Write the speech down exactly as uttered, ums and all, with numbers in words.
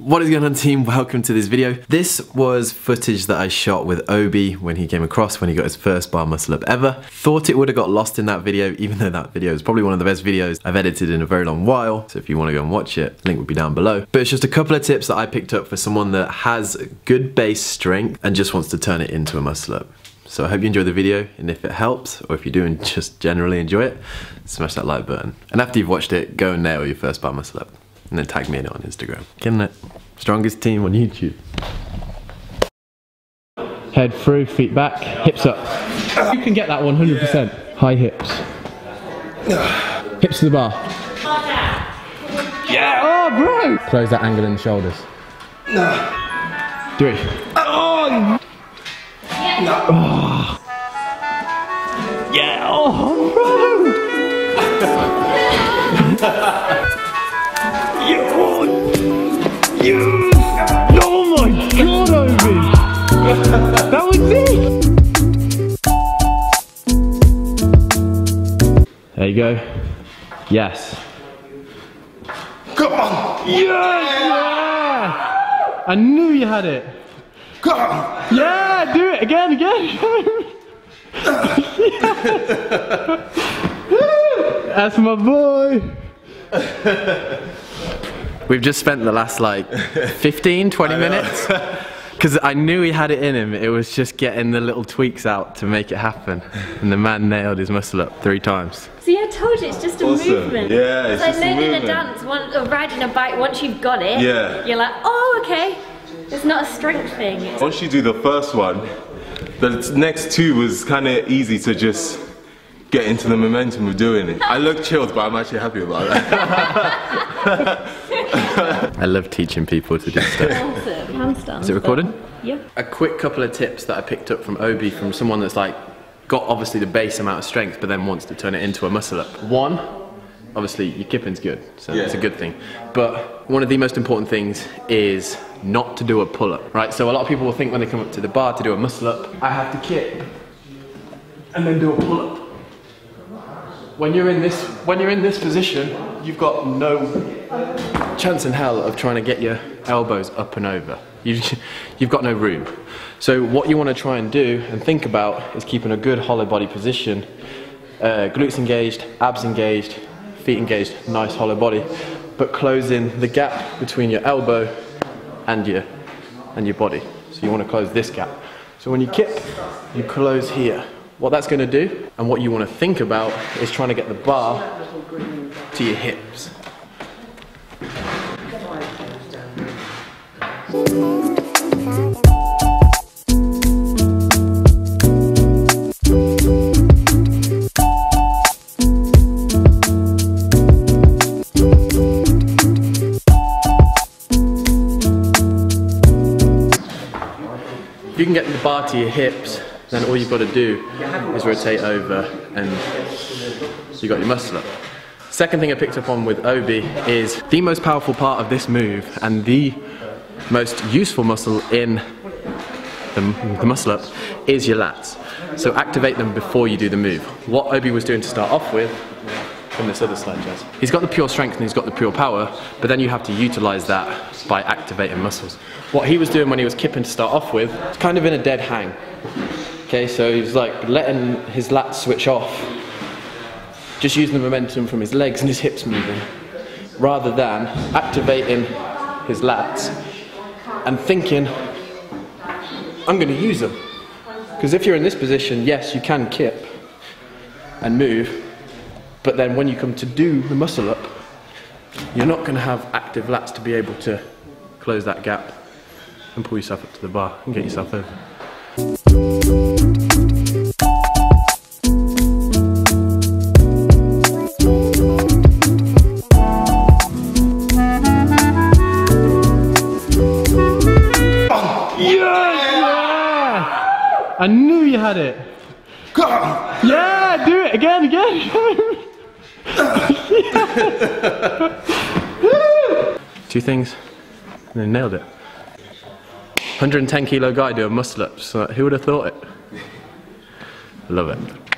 What is going on, team? Welcome to this video. This was footage that I shot with Obi when he came across, when he got his first bar muscle up ever. Thought it would have got lost in that video, even though that video is probably one of the best videos I've edited in a very long while. So if you want to go and watch it, link would be down below. But it's just a couple of tips that I picked up for someone that has good base strength and just wants to turn it into a muscle up. So I hope you enjoy the video, and if it helps, or if you do and just generally enjoy it, smash that like button. And after you've watched it, go and nail your first bar muscle up. And then tag me in it on Instagram. Getting it? Strongest team on YouTube. Head through, feet back, hips up. You can get that one hundred percent. Yeah. High hips. Hips to the bar. Yeah! Oh, bro! Close that angle in the shoulders. Three. Oh! Oh. Yeah! Oh, bro! You. Oh my god, Obi! That was it! There you go. Yes. Come on! Yes! Yeah! I knew you had it! Come on! Yeah! Do it! Again, again! That's my boy! We've just spent the last like fifteen, twenty minutes, because I knew he had it in him. It was just getting the little tweaks out to make it happen. And the man nailed his muscle up three times. See, I told you, it's just a awesome. movement. Yeah, it's, it's like just learning a movement. a dance, one, or riding a bike. Once you've got it, yeah. you're like, oh, okay. It's not a strength thing. It's once you do the first one, the next two was kind of easy to just get into the momentum of doing it. I look chilled, but I'm actually happy about that. I love teaching people to do stuff. Awesome. Handstand. Is it recorded? Yeah. A quick couple of tips that I picked up from Obi, from someone that's like got obviously the base amount of strength but then wants to turn it into a muscle up. One, obviously your kipping's good, so yeah. that's a good thing. But one of the most important things is not to do a pull up, right? So a lot of people will think when they come up to the bar to do a muscle up, I have to kip and then do a pull up. When you're in this, when you're in this position, you've got no chance in hell of trying to get your elbows up and over. You, you've got no room. So what you want to try and do and think about is keeping a good hollow body position, uh, glutes engaged, abs engaged, feet engaged, nice hollow body, but closing the gap between your elbow and your and your body. So you want to close this gap. So when you kip, you close here. What that's going to do, and what you want to think about, is trying to get the bar to your hips. If you can get the bar to your hips, then all you've got to do is rotate over and you got your muscle up. Second thing I picked up on with Obi is the most powerful part of this move and the most useful muscle in the, the muscle up is your lats. So activate them before you do the move. What Obi was doing to start off with from this other slide, Jazz. He's got the pure strength and he's got the pure power, but then you have to utilize that by activating muscles. What he was doing when he was kipping to start off with, it's kind of in a dead hang. Okay, so he's like letting his lats switch off, just using the momentum from his legs and his hips moving, rather than activating his lats and thinking, I'm going to use them. Because if you're in this position, yes, you can kip and move, but then when you come to do the muscle up, you're not going to have active lats to be able to close that gap and pull yourself up to the bar and get yourself over. I knew you had it! Come on! Yeah! Do it! Again, again! Yeah. Two things, and then nailed it. one hundred and ten kilo guy doing muscle ups, so who would have thought it? Love it.